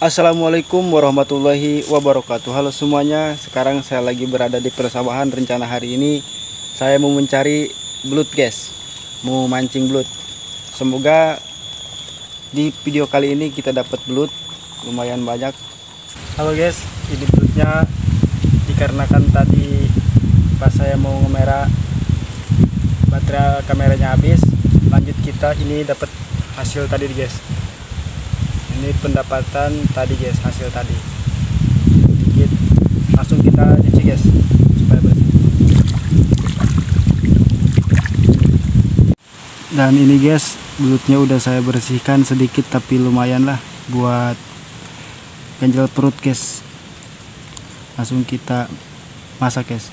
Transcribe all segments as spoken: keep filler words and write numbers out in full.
Assalamualaikum warahmatullahi wabarakatuh. Halo semuanya, sekarang saya lagi berada di persawahan. Rencana hari ini saya mau mencari belut guys, mau mancing belut. Semoga di video kali ini kita dapat belut lumayan banyak. Halo guys, ini belutnya. Dikarenakan tadi pas saya mau ngemerah baterai kameranya habis, lanjut kita ini dapat hasil tadi guys. Ini pendapatan tadi guys, hasil tadi sedikit, langsung kita cuci guys supaya bersih. Dan ini guys, belutnya udah saya bersihkan sedikit, tapi lumayan lah buat ganjel perut guys. Langsung kita masak guys.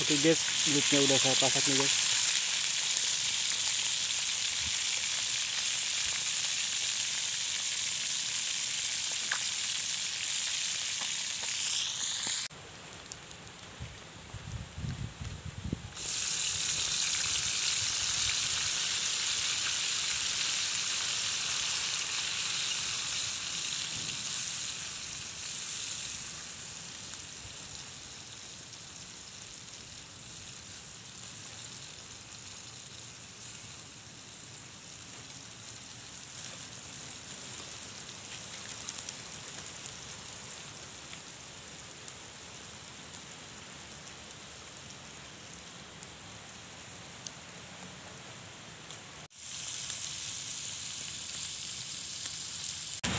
Oke guys, belutnya udah saya masak nih guys.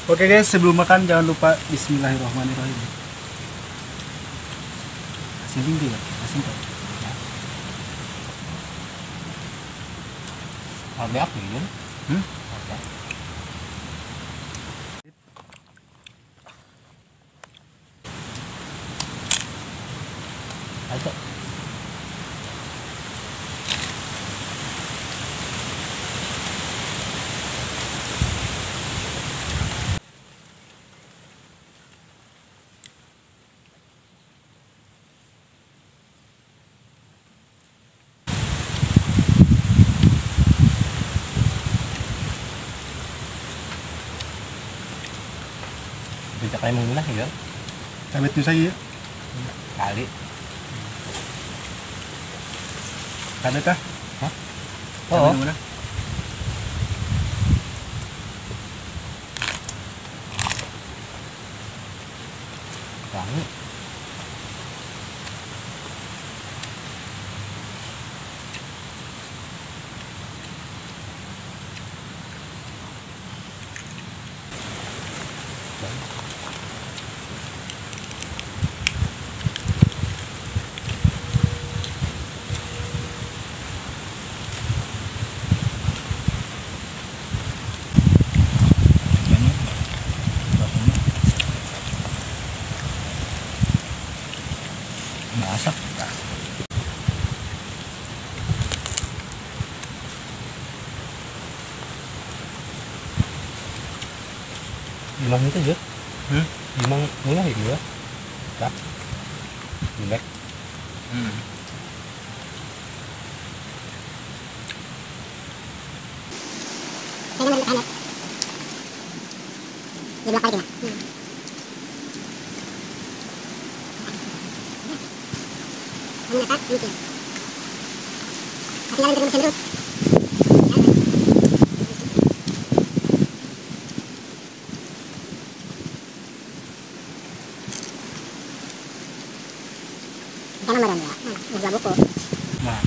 Oke guys, sebelum makan jangan lupa bismillahirrahmanirrahim. Asin tinggi ya, asin kok. Ada apa ini? Hmm? Ada. Ada. Kali menggunakan ya, cabet itu saja kali, cabet kah? Hah? Oh. Kali. Masak. Gimang itu ya? Hmm? Gimang mulai itu ya? Tak? Gimang? Hmm. Ini mana anak? Di belakang dia. Hmm. Ini tak mungkin. Tapi jangan terlalu sentuh. Jangan marah ya. Udah buku. Nah,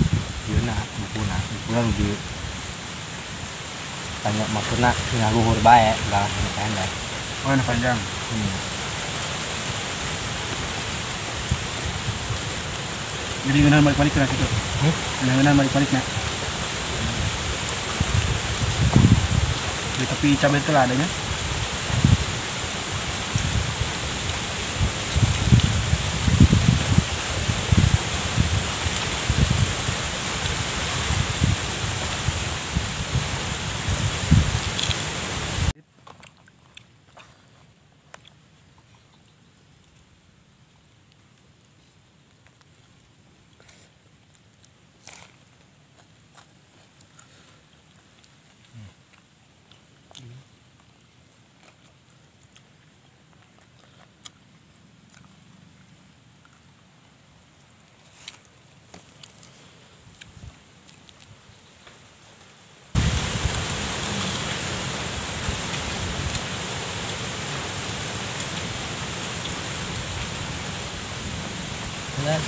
dia nak buku nak, kurang di. Tanya maksudnya punya luhur baik, dah pendek. Oh, anak panjang. Hmm. Jadi ngenan balik-balik lah gitu. Hah? Ngenan balik-balik nak. Di tepi cabai itu lah adanya. 해야 돼.